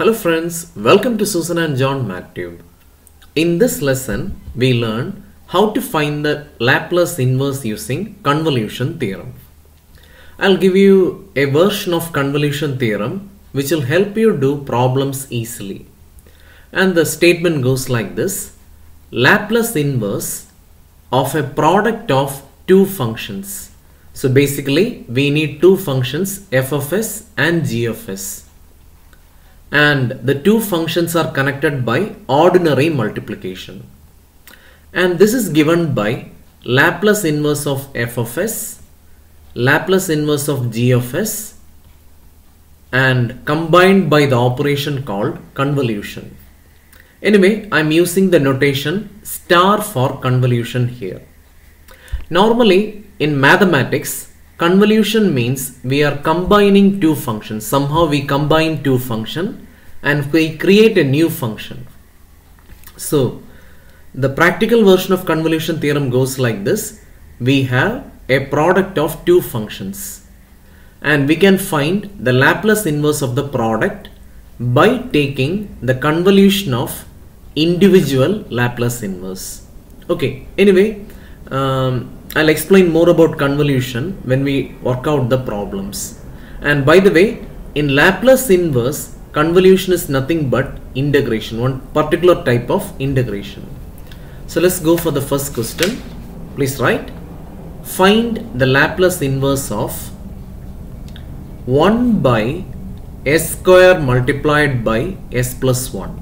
Hello friends, welcome to Susan and John Math Tube. In this lesson, we learn how to find the Laplace inverse using convolution theorem. I'll give you a version of convolution theorem which will help you do problems easily. And the statement goes like this: Laplace inverse of a product of two functions. So basically, we need two functions, f of s and g of s. And the two functions are connected by ordinary multiplication, and this is given by Laplace inverse of f of s, Laplace inverse of g of s, and combined by the operation called convolution. Anyway, I'm using the notation star for convolution here. Normally in mathematics, convolution means we are combining two functions. Somehow we combine two functions and we create a new function. So the practical version of convolution theorem goes like this. We have a product of two functions and we can find the Laplace inverse of the product by taking the convolution of individual Laplace inverse. Okay, anyway, I'll explain more about convolution when we work out the problems. And by the way, in Laplace inverse, convolution is nothing but integration, one particular type of integration. So let's go for the first question. Please write, find the Laplace inverse of 1 by s square multiplied by s plus 1.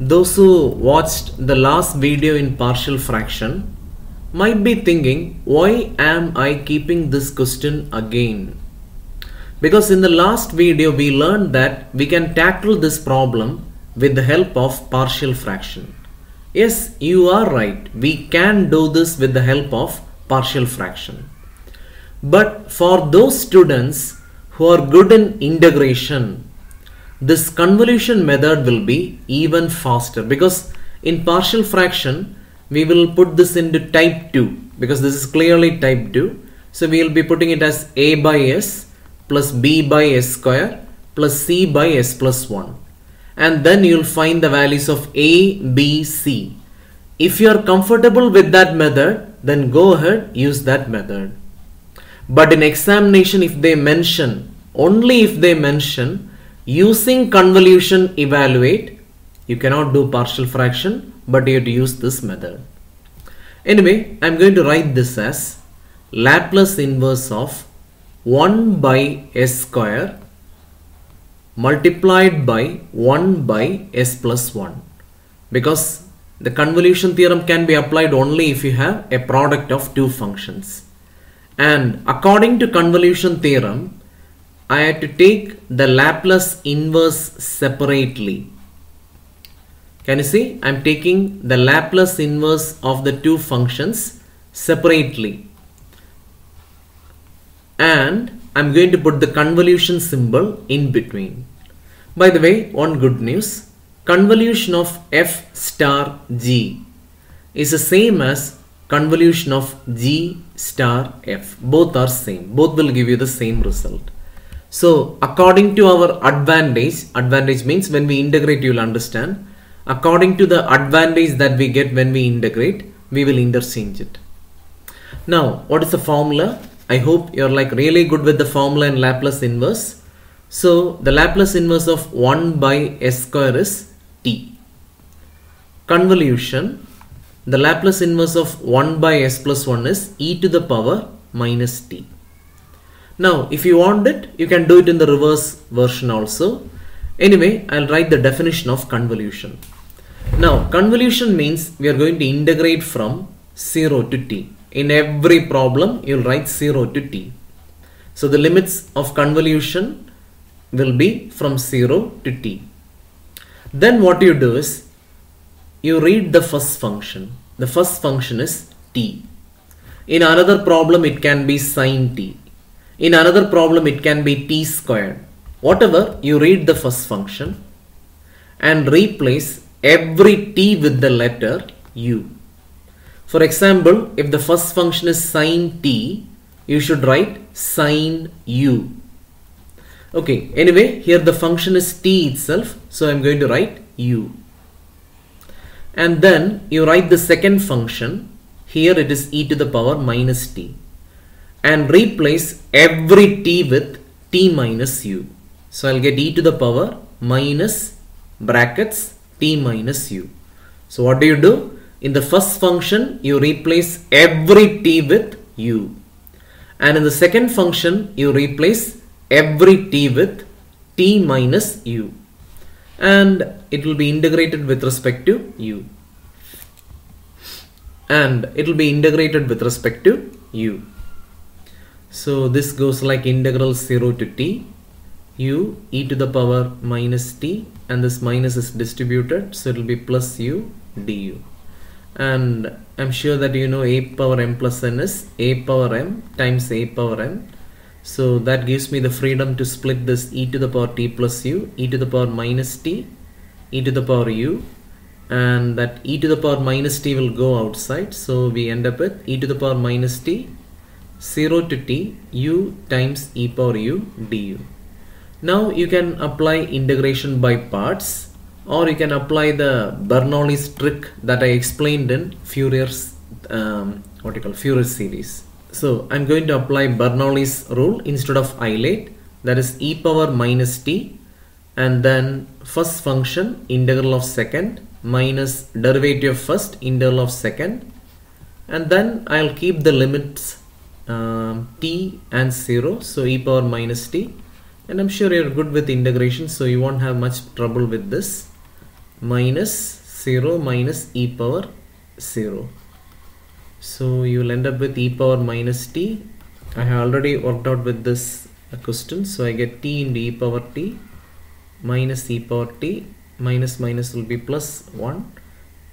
Those who watched the last video in partial fraction might be thinking, why am I keeping this question again? Because in the last video we learned that we can tackle this problem with the help of partial fraction. Yes, you are right, we can do this with the help of partial fraction. But for those students who are good in integration, this convolution method will be even faster, because in partial fraction we will put this into type 2, because this is clearly type 2. So we will be putting it as a by s plus b by s square plus c by s plus 1. And then you will find the values of a, b, c. If you are comfortable with that method, then go ahead, use that method. But in examination, if they mention, only if they mention using convolution evaluate, you cannot do partial fraction, but you have to use this method. Anyway, I am going to write this as Laplace inverse of 1 by s square multiplied by 1 by s plus 1, because the convolution theorem can be applied only if you have a product of two functions. And according to convolution theorem, I had to take the Laplace inverse separately. Can you see? I am taking the Laplace inverse of the two functions separately. And I am going to put the convolution symbol in between. By the way, one good news. Convolution of f star g is the same as convolution of g star f. Both are same. Both will give you the same result. So according to our advantage means when we integrate you will understand. According to the advantage that we get when we integrate, we will interchange it. Now, what is the formula? I hope you are like really good with the formula in Laplace inverse. So, the Laplace inverse of 1 by s square is t. Convolution, the Laplace inverse of 1 by s plus 1 is e to the power minus t. Now, if you want it, you can do it in the reverse version also. Anyway, I'll write the definition of convolution. Now, convolution means we are going to integrate from 0 to t. In every problem, you'll write 0 to t. So, the limits of convolution will be from 0 to t. Then what you do is, you read the first function. The first function is t. In another problem, it can be sine t. In another problem, it can be t squared. Whatever, you read the first function and replace every t with the letter u. For example, if the first function is sine t, you should write sine u. Okay, anyway, here the function is t itself, so I'm going to write u. And then you write the second function. Here it is e to the power minus t, and replace every t with t minus u. So I'll get e to the power minus brackets t minus u. So what do you do? In the first function you replace every t with u, and in the second function you replace every t with t minus u, and it will be integrated with respect to u. So this goes like integral 0 to t u e to the power minus t, and this minus is distributed, so it will be plus u du. And I'm sure that you know a power m plus n is a power m times a power n. So that gives me the freedom to split this e to the power t plus u, e to the power minus t, e to the power u, and that e to the power minus t will go outside. So we end up with e to the power minus t 0 to t u times e power u du. Now you can apply integration by parts, or you can apply the Bernoulli's trick that I explained in Fourier's Fourier's series. So I'm going to apply Bernoulli's rule instead of ILATE, that is e power minus t, and then first function integral of second minus derivative of first integral of second, and then I'll keep the limits t and 0, so e power minus t, and I'm sure you're good with integration, so you won't have much trouble with this, minus 0 minus e power 0. So you will end up with e power minus t. I have already worked out with this question, so I get t into e power t minus e power t, minus minus will be plus 1,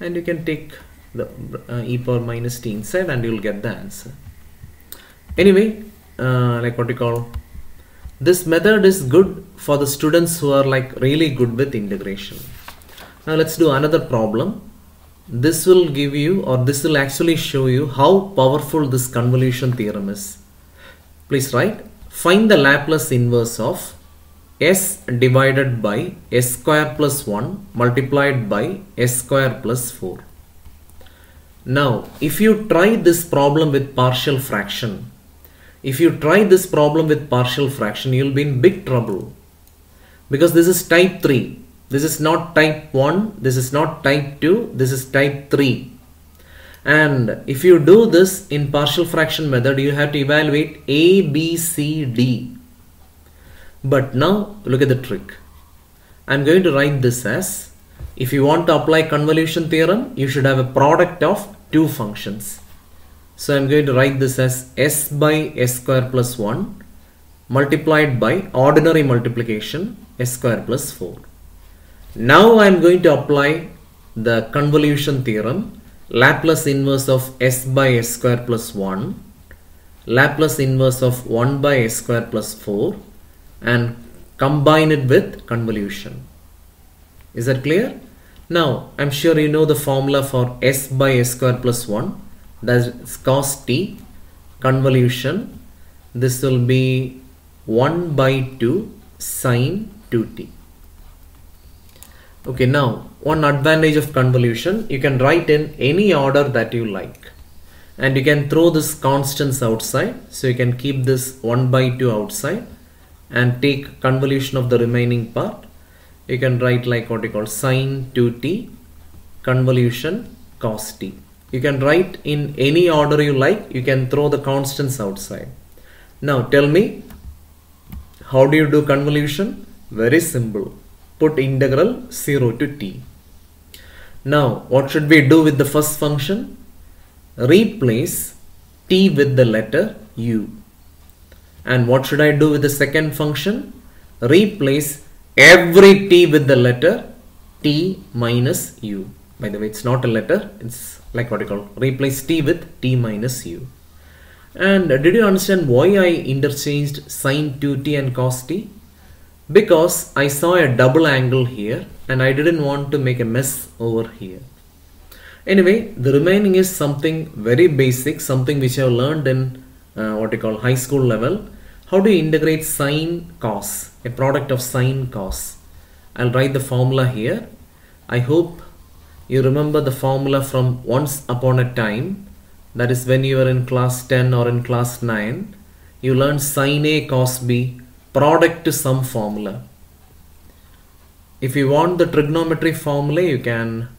and you can take the e power minus t inside and you will get the answer. Anyway, this method is good for the students who are like really good with integration. Now let's do another problem. This will give you, or this will actually show you how powerful this convolution theorem is. Please write, find the Laplace inverse of s divided by s square plus 1 multiplied by s square plus 4. Now if you try this problem with partial fraction, you'll be in big trouble, because this is type 3. This is not type 1, this is not type 2, this is type 3. And if you do this in partial fraction method, you have to evaluate A, B, C, D. But now look at the trick. I'm going to write this as, if you want to apply convolution theorem, you should have a product of two functions. So I'm going to write this as s by s square plus 1 multiplied by ordinary multiplication s square plus 4. Now I am going to apply the convolution theorem, Laplace inverse of s by s square plus 1, Laplace inverse of 1 by s square plus 4, and combine it with convolution. Is that clear? Now I am sure you know the formula for s by s square plus 1, that is cos t convolution. This will be 1 by 2 sin 2t. Okay, now one advantage of convolution, you can write in any order that you like, and you can throw this constants outside, so you can keep this 1 by 2 outside and take convolution of the remaining part. You can write like sin 2t convolution cos t. You can write in any order you like, you can throw the constants outside. Now tell me, how do you do convolution? Very simple. Put integral 0 to t. Now what should we do with the first function? Replace t with the letter u. And what should I do with the second function? Replace every t with the letter t minus u. By the way, it's not a letter, it's like replace t with t minus u. And did you understand why I interchanged sin 2t and cos t? Because I saw a double angle here and I didn't want to make a mess over here. Anyway, the remaining is something very basic, something which I have learned in high school level, How do you integrate sine cos, a product of sine cos? I'll write the formula here. I hope you remember the formula from once upon a time, that is when you were in class 10 or in class 9. You learned sine A cos B, product to some formula. If you want the trigonometry formula, you can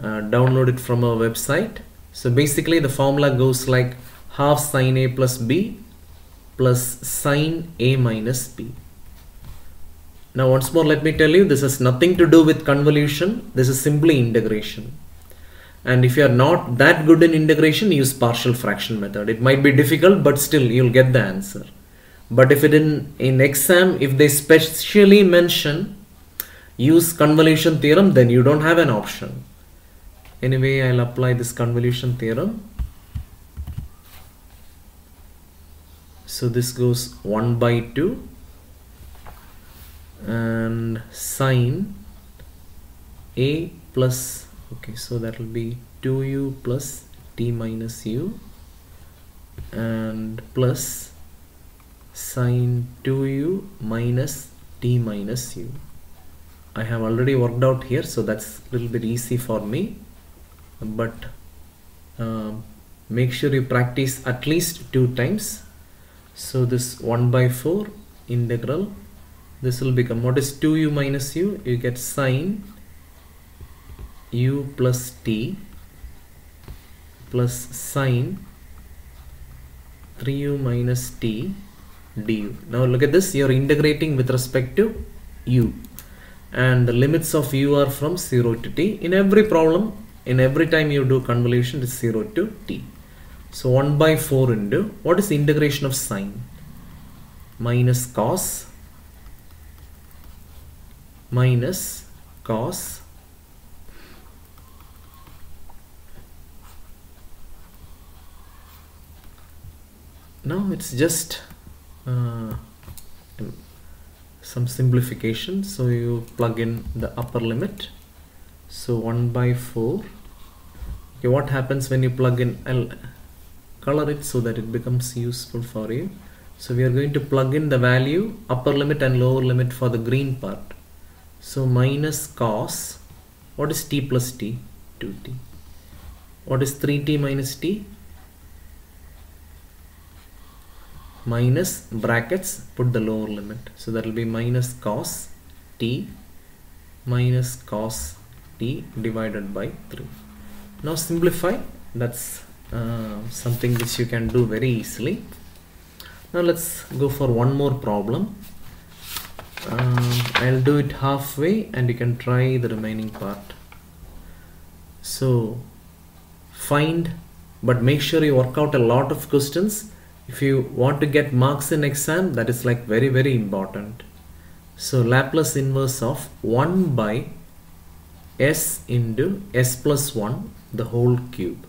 download it from our website. So basically the formula goes like half sine A plus B plus sine A minus B. Now once more let me tell you, this has nothing to do with convolution. This is simply integration. And if you are not that good in integration, use partial fraction method. It might be difficult, but still you'll get the answer. But if it in exam, if they specially mention use convolution theorem, then you don't have an option. Anyway, I'll apply this convolution theorem. So this goes 1 by 2 and sine A plus, okay, so that will be 2u plus t minus u and plus sine 2u minus t minus u. I have already worked out here, so that's a little bit easy for me, but make sure you practice at least 2 times. So this 1 by 4 integral, this will become, what is 2u minus u? You get sine u plus t plus sine 3u minus t du. Now look at this, you are integrating with respect to u, and the limits of u are from 0 to t. In every problem, in every time you do convolution, it is 0 to t. So 1 by 4 into, what is integration of sine? Minus cos now it's just some simplification, so you plug in the upper limit. So 1 by 4, okay, what happens when you plug in, I'll color it so that it becomes useful for you. So we are going to plug in the value, upper limit and lower limit for the green part. So minus cos, what is t plus t? 2t. What is 3t minus t? Minus brackets, put the lower limit, so that will be minus cos t minus cos t divided by 3. Now simplify, that's something which you can do very easily. Now let's go for one more problem. I'll do it halfway and you can try the remaining part. So find, but make sure you work out a lot of questions. If you want to get marks in exam, that is like very, very important. So Laplace inverse of 1 by s into s plus 1 the whole cube.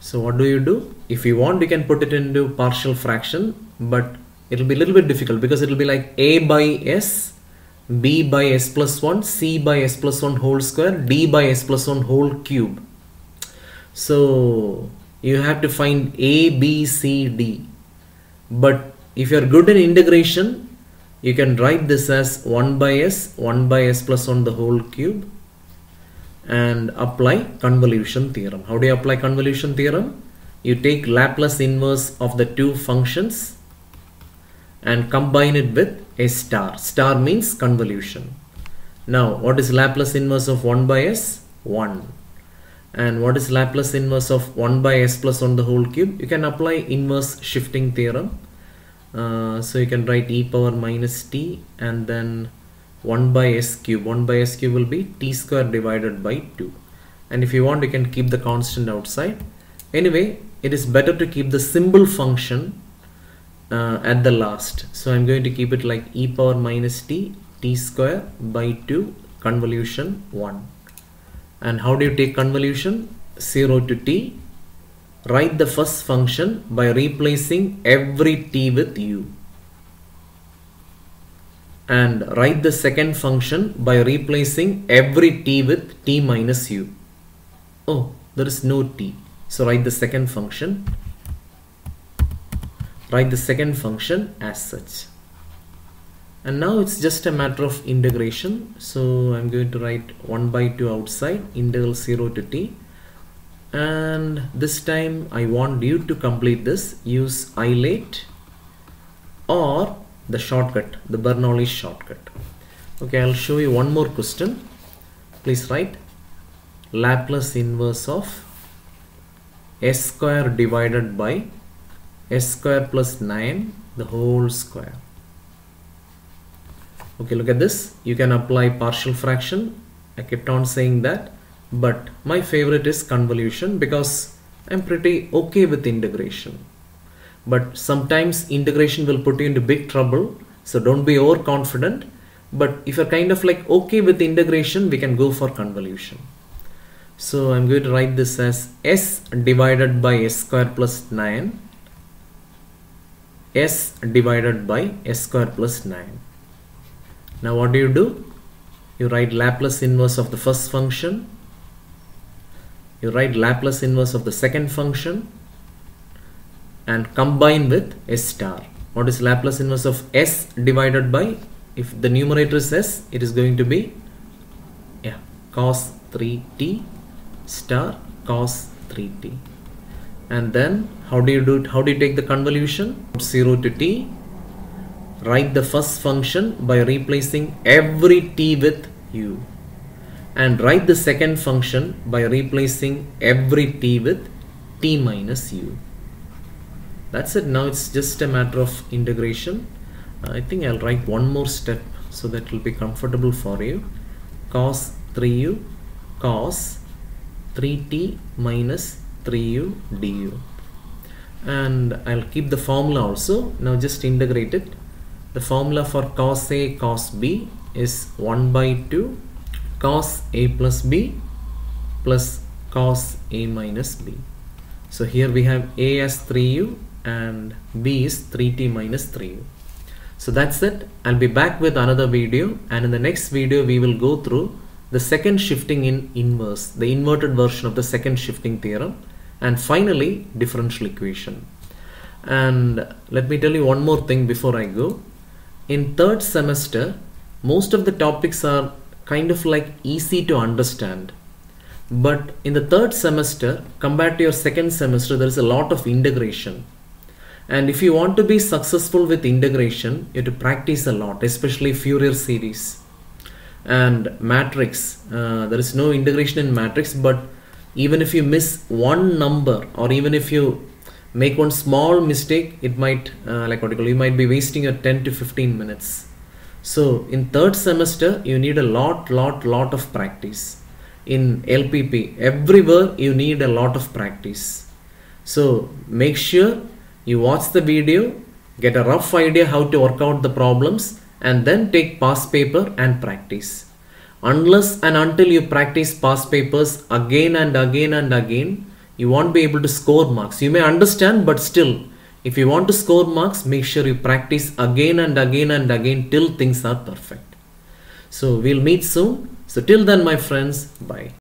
So what do you do? If you want, you can put it into partial fraction, but it will be a little bit difficult because it will be like a by s, b by s plus 1, c by s plus 1 whole square, d by s plus 1 whole cube. So you have to find a, b, c, d. But if you are good in integration, you can write this as 1 by s plus 1 the whole cube, and apply convolution theorem. How do you apply convolution theorem? You take Laplace inverse of the two functions and combine it with a star. Star means convolution. Now what is Laplace inverse of 1 by s? 1. And what is Laplace inverse of 1 by s plus 1 the whole cube? You can apply inverse shifting theorem. So you can write e power minus t and then 1 by s cube. 1 by s cube will be t square divided by 2. And if you want, you can keep the constant outside. Anyway, it is better to keep the symbol function at the last. So I'm going to keep it like e power minus t, t square by 2, convolution 1. And how do you take convolution? 0 to t. Write the first function by replacing every t with u. And write the second function by replacing every t with t minus u. Oh, there is no t. So write the second function. write the second function as such. And now it's just a matter of integration. So I'm going to write 1 by 2 outside, integral 0 to t. And this time I want you to complete this. Use ILATE or the shortcut, the Bernoulli shortcut. Okay, I'll show you one more question. Please write Laplace inverse of s square divided by s square plus 9 the whole square. Okay, look at this. You can apply partial fraction. I kept on saying that, but my favorite is convolution because I'm pretty okay with integration. But sometimes integration will put you into big trouble, so don't be overconfident. But if you're kind of like okay with integration, we can go for convolution. So I'm going to write this as s divided by s square plus 9, s divided by s square plus 9. Now what do? You write Laplace inverse of the first function. You write Laplace inverse of the second function and combine with s star. What is Laplace inverse of s divided by? If the numerator is s, it is going to be cos 3t star cos 3t. And then how do you do it? How do you take the convolution? 0 to t. Write the first function by replacing every t with u, and write the second function by replacing every t with t minus u. That's it. Now it's just a matter of integration. I think I'll write one more step so that it will be comfortable for you. Cos 3u cos 3t minus 3u du. And I'll keep the formula also. Now just integrate it. The formula for cos A cos B is 1 by 2 cos A plus B plus cos A minus B. So here we have A as 3u and B is 3t minus 3u. So that's it. I'll be back with another video, and in the next video we will go through the second shifting in inverse, the inverted version of the second shifting theorem, and finally differential equation. And let me tell you one more thing before I go. In third semester, most of the topics are kind of like easy to understand. But in the third semester, compared to your second semester, there is a lot of integration. And if you want to be successful with integration, you have to practice a lot, especially Fourier series and matrix. There is no integration in matrix, but even if you miss one number or even if you make one small mistake, it might, you might be wasting your 10 to 15 minutes. So in third semester, you need a lot of practice. In LPP, everywhere you need a lot of practice. So make sure you watch the video, get a rough idea how to work out the problems, and then take past paper and practice. Unless and until you practice past papers again and again and again, you won't be able to score marks. You may understand, but still, if you want to score marks, make sure you practice again and again and again till things are perfect. So we'll meet soon. So till then, my friends, bye.